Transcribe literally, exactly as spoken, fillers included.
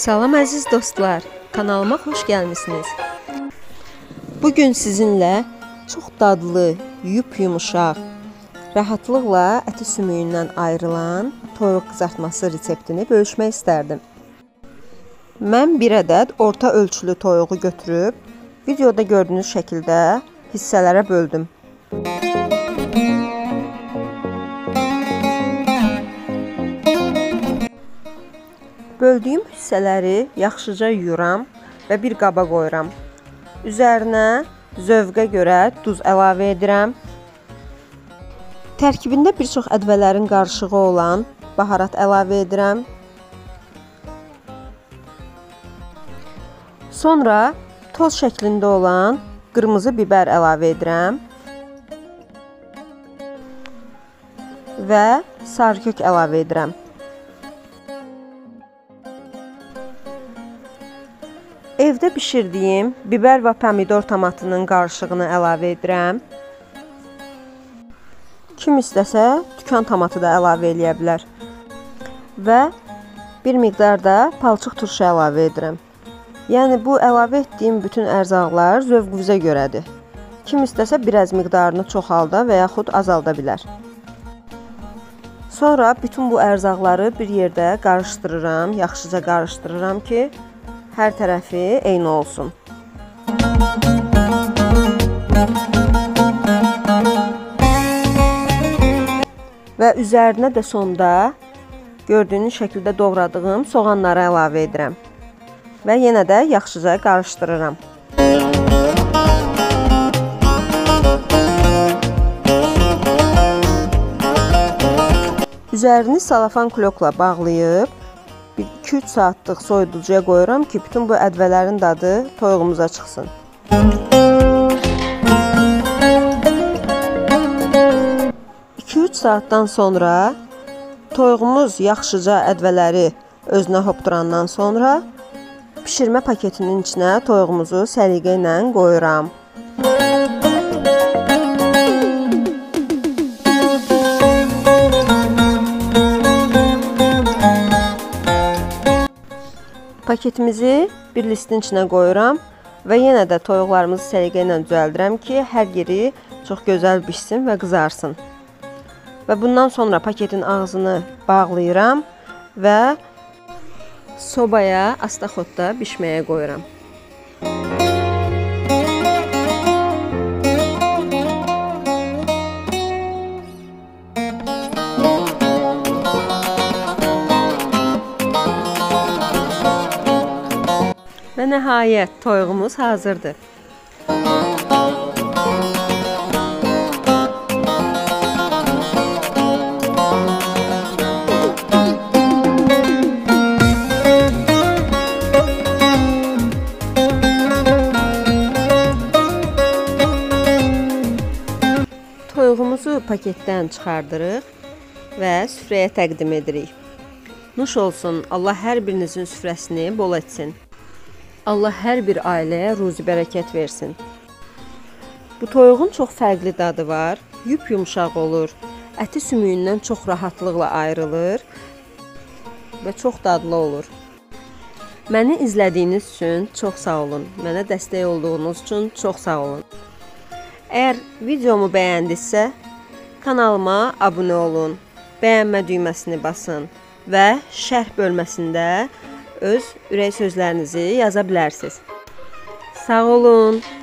Salam əziz dostlar, kanalıma xoş gəlmisiniz. Bugün sizinlə çox dadlı, yup-yumuşaq, rahatlıqla əti sümüyündən ayrılan toyuq qızartması reseptini bölüşmək istərdim. Mən bir ədəd orta ölçülü toyuğu götürüb, videoda gördüyünüz şəkildə hissələrə böldüm. Böldüyüm hissələri yaxşıca yuyuram və bir qaba qoyuram. Üzərinə zövqə görə duz əlavə edirəm. Tərkibində bir çox ədvələrin qarışığı olan baharat əlavə edirəm. Sonra toz şəklində olan qırmızı biber əlavə edirəm və sarıkök əlavə edirəm. Evdə bişirdiyim biber və pomidor tomatının qarışığını əlavə edirəm. Kim istəsə tükan tomatı da əlavə edə bilər. Və bir miqdar da palçıq turşu əlavə edirəm. Yəni bu əlavə etdiyim bütün ərzaqlar zövqünüzə görədir. Kim istəsə biraz miqdarını çoxalda və yaxud azalda bilər. Sonra bütün bu ərzaqları bir yerdə qarışdırıram, yaxşıca qarışdırıram ki, hər tərəfi eyni olsun. Və üzərinə də sonda gördüyünüz şəkildə doğradığım soğanları əlavə edirəm. Və yenə də yaxşıca qarışdırıram. Üzerini salafan klokla bağlayıb, iki üç saatlıq soyuducuya qoyuram ki, bütün bu ədvələrin dadı toyuğumuza çıxsın. iki üç saatdan sonra toyuğumuz yaxşıca ədvələri özünə hopdurandan sonra pişirmə paketinin içinə toyuğumuzu səliqə ilə qoyuram. Paketimizi bir listin içinə qoyuram və yenə də toyuqlarımızı səliqə ilə düzəldirəm ki, hər yeri çox gözəl bişsin və qızarsın. Və bundan sonra paketin ağzını bağlayıram və sobaya, astaxotda bişməyə qoyuram. Və nəhayət toyuğumuz hazırdır. Toyuğumuzu paketdən çıxardırıq və süfrəyə təqdim edirik. Nuş olsun, Allah hər birinizin süfrəsini bol etsin. Allah hər bir ailəyə ruzi bərəkət versin. Bu toyuğun çox fərqli dadı var, yup-yumuşaq olur, əti sümüyündən çox rahatlıqla ayrılır və çox dadlı olur. Məni izlədiyiniz üçün çox sağ olun, mənə dəstək olduğunuz üçün çox sağ olun. Əgər videomu bəyəndinizsə, kanalıma abunə olun, bəyənmə düyməsini basın və şərh bölməsində öz ürək sözlərinizi yaza bilərsiniz. Sağ olun.